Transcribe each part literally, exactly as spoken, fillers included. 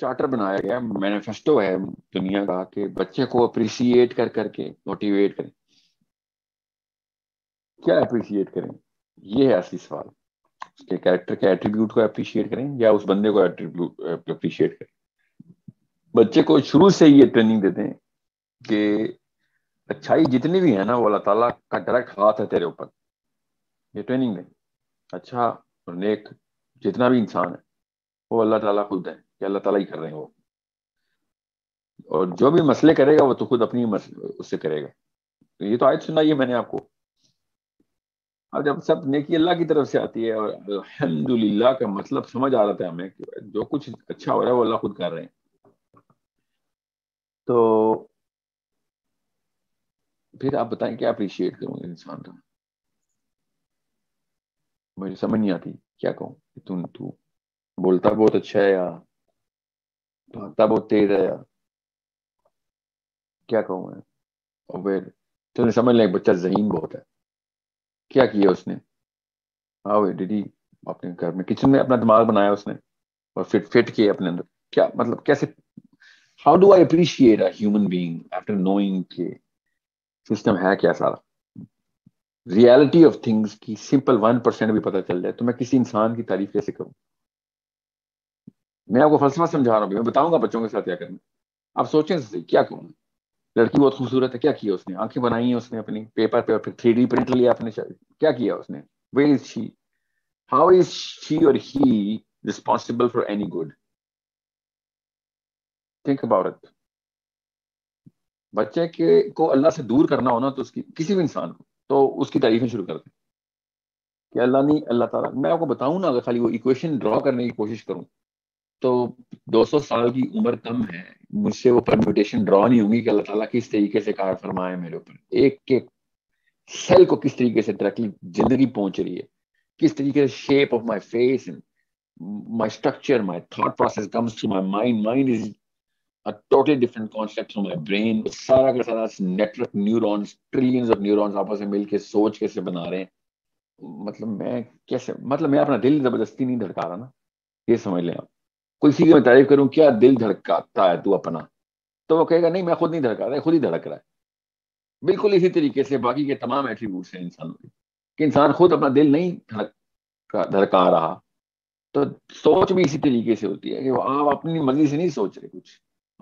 Charter बनाया गया, manifesto है दुनिया का, कि बच्चे को अप्रिशिएट कर करके मोटिवेट करें। क्या अप्रिशिएट करें, ये है असली सवाल। उसके कैरेक्टर के एट्रीब्यूट को अप्रिशिएट करें या उस बंदे को एट्रीब्यूट अप्रिशिएट करें। बच्चे को शुरू से ये ट्रेनिंग देते हैं कि अच्छाई जितनी भी है ना वो अल्लाह ताला का डायरेक्ट हाथ है तेरे ऊपर। ये ट्रेनिंग दें, अच्छा और नेक जितना भी इंसान है वो अल्लाह ताला खुद है, कि अल्लाह ताला ही कर रहे हैं वो, और जो भी मसले करेगा वो तो खुद अपनी उससे करेगा। तो ये तो आयत सुनाई है मैंने आपको। अब जब सब नेकी अल्लाह की तरफ से आती है और अल्हम्दुलिल्लाह का मतलब समझ आ रहा था हमें कि जो कुछ अच्छा हो रहा है वो अल्लाह खुद कर रहे हैं। तो फिर आप बताएं क्या अप्रिशिएट करूंगा इंसान का, मुझे समझ नहीं आती क्या कहूँ। तू तू बोलता बहुत अच्छा है या भागता बहुत तेज है या क्या कहूँ मैं। और फिर तुमने समझ लिया बच्चा ज़हीन बहुत है, क्या किया उसने, हाँ वे दीदी अपने घर में किचन में अपना दिमाग बनाया उसने और फिट फिट किया अपने अंदर। क्या मतलब, कैसे, how do I appreciate a human being after knowing के सिस्टम है क्या सारा। रियलिटी ऑफ थिंग्स की सिंपल वन परसेंट भी पता चल जाए तो मैं किसी इंसान की तारीफ कैसे करूँ। मैं आपको फलसफा समझा रहा हूँ, मैं बताऊंगा बच्चों के साथ क्या करना। आप सोचें से क्या कहूँ, लड़की बहुत खूबसूरत है, क्या किया उसने, आंखें बनाई हैं उसने अपनी पेपर पे और फिर थ्री डी प्रिंट लिया अपने, क्या किया उसने, where is she, how is she और he responsible for any good. Think about it. बच्चे के को अल्लाह से दूर करना हो ना तो उसकी, किसी भी इंसान को, तो उसकी तारीफें शुरू कर दें कि अल्लाह नहीं अल्लाह ताला। मैं आपको बताऊं ना, अगर खाली वो इक्वेशन ड्रॉ करने की कोशिश करूं तो दो सौ साल की उम्र कम है, मुझसे वो परम्यूटेशन ड्रॉ नहीं होंगी कि अल्लाह ताला किस तरीके से कार फरमाए मेरे ऊपर, एक एक सेल को किस तरीके से डायरेक्टली जिंदगी पहुंच रही है, किस तरीके से shape of my face and my structure, my thought process comes to my mind, mind is a totally different concept from my brain. सारा का सारा network neurons, trillions of neurons आपस में मिलके सोच कैसे बना रहे हैं। मतलब मैं कैसे, मतलब मैं अपना दिल जबरदस्ती नहीं धड़का रहा ना, ये समझ लें आप। किसी की मैं तारीफ करूँ, क्या दिल धड़काता है तू अपना, तो वो कहेगा नहीं मैं खुद नहीं धड़का रहा है, खुद ही धड़क रहा है। बिल्कुल इसी तरीके से बाकी के तमाम एट्रीब्यूट्स हैं इंसानों के, कि इंसान खुद अपना दिल नहीं धड़का धड़का रहा। तो सोच भी इसी तरीके से होती है कि आप अपनी मर्जी से नहीं सोच रहे कुछ,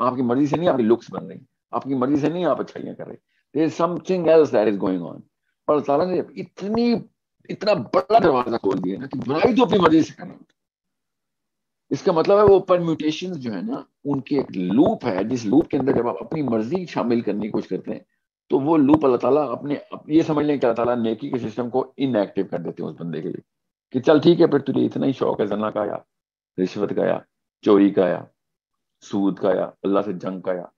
आपकी मर्जी से नहीं आपकी लुक्स बन रही, आपकी मर्जी से नहीं आप अच्छाइयाँ कर रहे, there is something else that is going on. और अल्लाह ताला ने इतनी इतना बड़ा दरवाजा खोल दिया ना कि बुराई तो अपनी मर्जी से करना होता है। इसका मतलब है वो परम्यूटेशंस जो है ना उनके एक लूप है, जिस लूप के अंदर जब आप अपनी मर्जी शामिल करने की कोशिश करते हैं तो वो लूप अल्लाह ताला अपने ये समझ लें कि अल्लाह ताला नेकी के सिस्टम को इनएक्टिव कर देते हैं उस बंदे के लिए, कि चल ठीक है फिर तुझे इतना ही शौक है जना का या रिश्वत का या चोरी का या सूद का या अल्लाह से जंग का या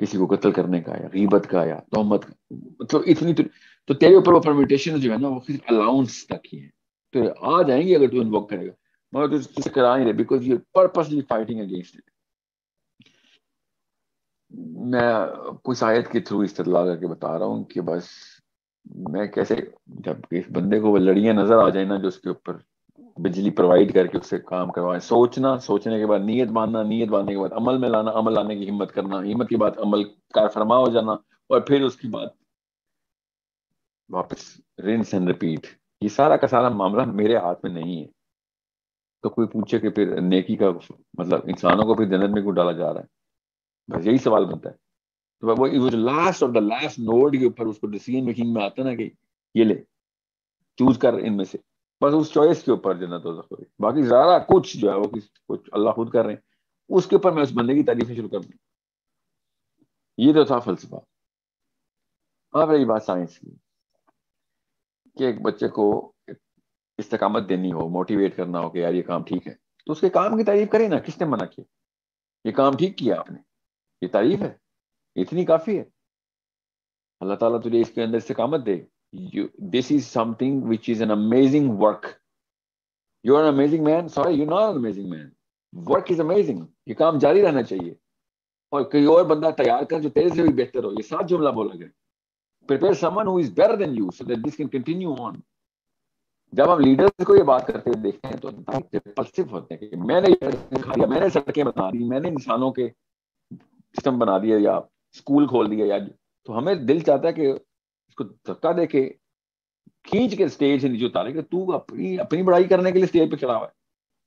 किसी को कत्ल करने का या गीबत का या तोहमत का, मतलब इतनी तो तेरे ऊपर वो परम्यूटेशन जो है ना वो किसी अलाउंस तक ही है, तो आ जाएंगे अगर तू इन्वोक करेगा, मगर तुझे करा नहीं रहे because you purposely fighting against it. मैं कुछ आयत के थ्रू इस्तदलाल करके बता रहा हूँ कि बस मैं कैसे, जब इस बंदे को वो लड़ियाँ नजर आ जाए ना जो उसके ऊपर बिजली प्रोवाइड करके उससे काम करवाएं। सोचना, सोचने के बाद नीयत बांधना, नीयत बांधने के बाद अमल में लाना, अमल लाने की हिम्मत करना, हिम्मत के बाद अमल कार फरमा हो जाना, और फिर उसके बाद वापस रिंस एंड रिपीट। ये सारा का सारा मामला मेरे हाथ में नहीं है। तो कोई पूछे कि फिर नेकी का मतलब इंसानों को फिर जन्नत में क्यों डाला जा रहा है, बस यही सवाल बनता है। तो वो वो जो last of the last node के ऊपर उसको डिसीजन मेकिंग में आता ना कि ये ले चूज कर इनमें से, बस उस चॉइस के ऊपर जन्नत हो सकती है। बाकी ज़रा कुछ जो है वो कुछ अल्लाह खुद कर रहे हैं, उसके ऊपर मैं उस बंदे की तारीफें शुरू कर दूँ। ये तो था फलसफा। अब रही बात साइंस की, कि एक बच्चे को इस्तकामत देनी हो, मोटिवेट करना हो कि यार ये काम ठीक है, तो उसके काम की तारीफ करें ना, किसने मना किया, ये काम ठीक किया आपने, ये तारीफ है, इतनी काफ़ी है। अल्लाह ताला तुझे इसके अंदर इस्तकामत दे, you this is something which is an amazing work, you are an amazing man, sorry you're not an amazing man, work is amazing, ये काम जारी रहना चाहिए और कोई और बंदा तैयार कर जो तेरे से भी बेहतर हो। ये सात जुमला बोला गया, prepare someone who is better than you so that this can continue on, जब हम लीडर्स को ये बात करते हुए देखते हैं तो इंपल्सिव होते हैं कि मैंने ये खा लिया, मैंने सड़कें बना दी, मैंने इंसानों के सिस्टम बना दिए या स्कूल खोल दिए या, तो हमें दिल चाहता है कि इसको धक्का दे के खींच के स्टेज से नीचे उतारे कि तू अपनी अपनी बड़ाई करने के लिए स्टेज पे खड़ा है।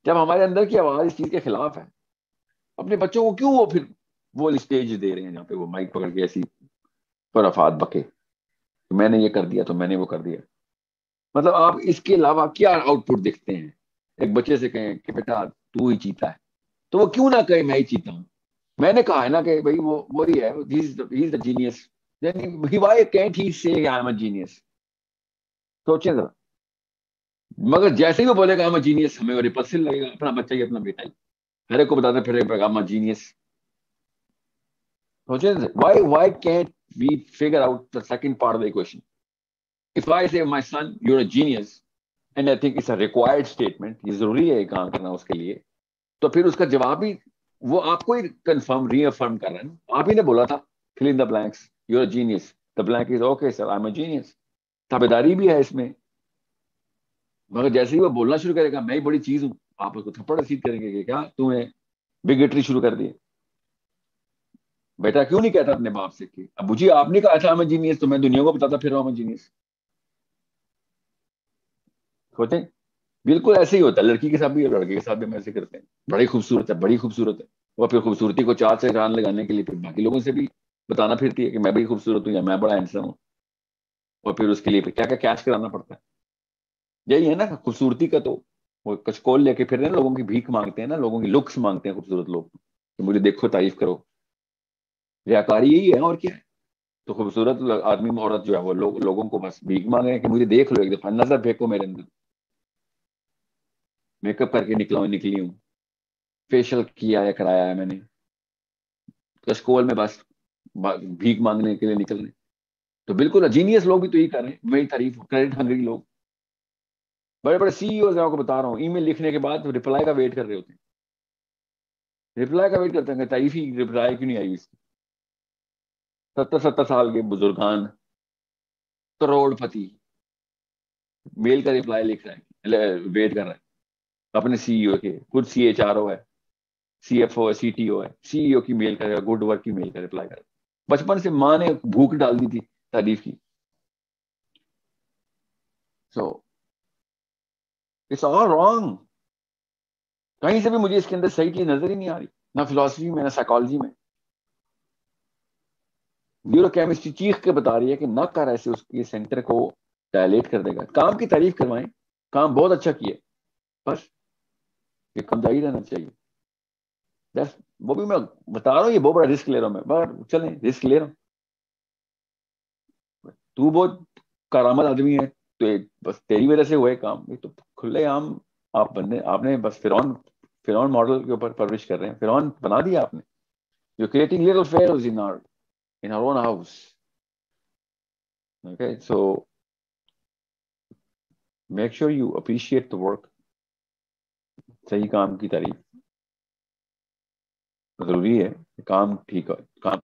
जब हमारे अंदर की आवाज़ इस चीज़ के खिलाफ है, अपने बच्चों को क्यों वो फिर वो स्टेज दे रहे हैं जहाँ पे वो माइक पकड़ के ऐसी परफात बके, मैंने ये कर दिया तो मैंने वो कर दिया। मतलब आप इसके अलावा क्या आउटपुट देखते हैं? एक बच्चे से कहें कि बेटा तू ही चीता है तो वो क्यों ना कहे मैं ही चीता हूँ, मैंने कहा है ना कि भाई वो वही है, he is the genius, can't he say I am a genius. सोचें जरा, मगर जैसे ही वो बोलेगा आई एम अ जीनियस हमें वो रिपल्सिव लगेगा, अपना बच्चा ही, अपना बेटा ही, हर एक को बताते फिर आई एम अ जीनियस। सोचें why why can't we figure out the second part of the equation. If I say my son you are a genius and I think it's a required statement, ये जरूरी है काम करना उसके लिए, तो फिर उसका जवाब भी वो आपको ही कंफर्म रीअफर्म कर रहा है, आप ही ने बोला था fill in the blanks You're a genius. The blank is okay, sir. I'm a genius. ताबेदारी भी है इसमें, मगर जैसे ही वो बोलना शुरू करेगा मैं ही बड़ी चीज हूं, आप उसको थप्पड़ रसीद करेंगे कि क्या तूने बिगेटरी शुरू कर दी। बेटा क्यों नहीं कहता अपने बाप से कि अब जी आपने कहा था मैं जीनियस तो मैं दुनिया को बताता फिर रहा हूं मैं जीनियस। सोचें, बिल्कुल ऐसे ही होता है लड़की के साथ भी और लड़के के साथ भी, हम ऐसे करते हैं, बड़ी खूबसूरत है, बड़ी खूबसूरत है, वह फिर खूबसूरती को चार से जान लगाने के लिए फिर बाकी लोगों से भी बताना फिरती है कि मैं भी खूबसूरत हूँ या मैं बड़ा हैंडसम हूँ, और फिर उसके लिए फिर क्या क्या कैश कराना पड़ता है। यही है ना खूबसूरती का, तो वो कचकोल लेके फिर रहे हैं, लोगों की भीख मांगते हैं ना, लोगों की लुक्स मांगते हैं खूबसूरत लोग कि मुझे देखो तारीफ करो, रियाकारी यही है और क्या है। तो खूबसूरत आदमी औरत जो है वो लो, लोगों को बस भीख मांग रहे हैं कि मुझे देख लो, एक दफा नजर फेंको मेरे अंदर, मेकअप करके निकला हूँ निकली हूँ, फेशियल किया या कराया है मैंने, कचकोल में बस भीख मांगने के लिए निकल रहे। तो बिल्कुल जीनियस लोग भी तो यही कर रहे हैं, मेरी तारीफ, क्रेडिट हंग्री लोग, बड़े बड़े सीईओ को बता रहा हूँ, ईमेल लिखने के बाद रिप्लाई का वेट कर रहे होते हैं, रिप्लाई का वेट करते हैं, तारीफ ही रिप्लाई क्यों नहीं आई इसकी। सत्तर सत्तर साल के बुजुर्गान करोड़पति मेल का रिप्लाई लिख रहे हैं, वेट कर रहे हैं अपने सीईओ के, खुद सी एच आर ओ है, सी एफ ओ है, सी टी ओ है, सीईओ की मेल करेगा, गुड वर्क की मेल का रिप्लाई करेगा। बचपन से माँ ने भूख डाल दी थी तारीफ की। सो इट्स ऑल रॉन्ग, कहीं से भी मुझे इसके अंदर सही चीज नजर ही नहीं आ रही, ना फिलॉसफी में ना साइकोलॉजी में। न्यूरोकेमिस्ट्री चीख के बता रही है कि ना कर ऐसे उसके सेंटर को डायलेट कर देगा। काम की तारीफ करवाएं, काम बहुत अच्छा किया, बस ये कम जारी रहना चाहिए। That's, वो भी मैं बता रहा हूँ, ये बहुत बड़ा रिस्क ले रहा हूँ मैं, बार चले रिस्क ले रहा हूँ। तू बहुत करामत आदमी है तो बस तेरी वजह से हुए काम, ये तो खुले आम आप बनने, आपने बस फिरौन फिरौन मॉडल के ऊपर परवरिश कर रहे हैं, फिरौन बना दिया आपने। You creating little pharaohs in our in our own house. Okay, so make sure you appreciate the work, सही काम की तारीफ जरूरी है, काम ठीक है, काम